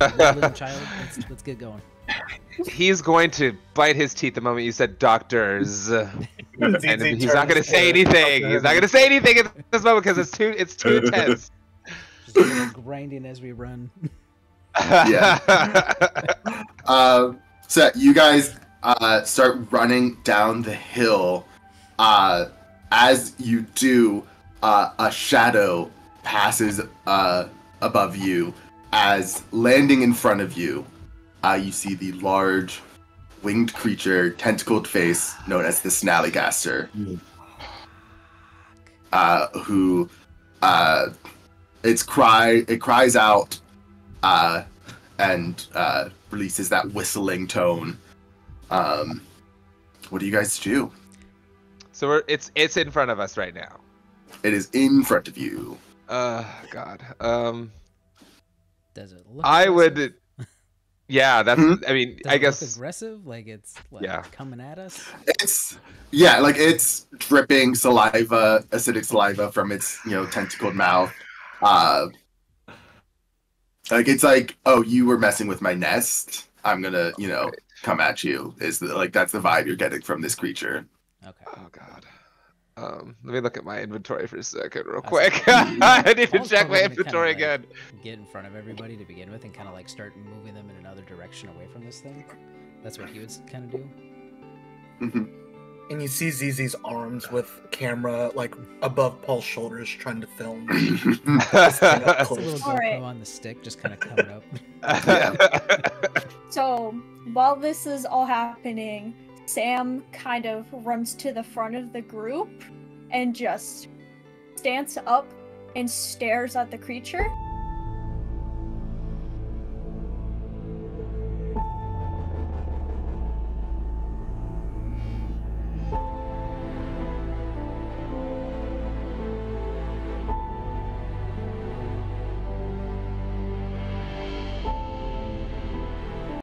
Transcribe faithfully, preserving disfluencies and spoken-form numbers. little child. Let's, let's get going. He's going to bite his teeth the moment you said doctors. And he's not going to say anything. He's not going to say anything at this moment because it's too it's too intense. Just grinding as we run. Yeah. uh, so you guys uh, start running down the hill. Uh, as you do, uh, a shadow passes uh, above you. As landing in front of you, Uh, you see the large winged creature, tentacled face, known as the Snallygaster, mm. uh, who uh, its cry it cries out uh, and uh, releases that whistling tone. Um, what do you guys do? So we're, it's it's in front of us right now. It is in front of you. Uh, God. Um, Does it look? I impressive? would. Yeah, that's. Mm-hmm. I mean, Does I it guess look aggressive, like it's like, yeah. coming at us. It's yeah, like it's dripping saliva, acidic saliva from its you know tentacled mouth. Uh, like it's like, oh, you were messing with my nest. I'm gonna you know come at you. Is the, like that's the vibe you're getting from this creature. Okay. Oh God. Um, let me look at my inventory for a second, real I quick. I need to check my inventory kind of, like, again. Get in front of everybody to begin with, and kind of like start moving them in another direction away from this thing. That's what he would kind of do. Mm-hmm. And you see Z Z's arms with camera like above Paul's shoulders, trying to film. Just kind of it's a little GoPro right. on the stick, just kind of covered up. Yeah. So while this is all happening, Sam kind of runs to the front of the group and just stands up and stares at the creature.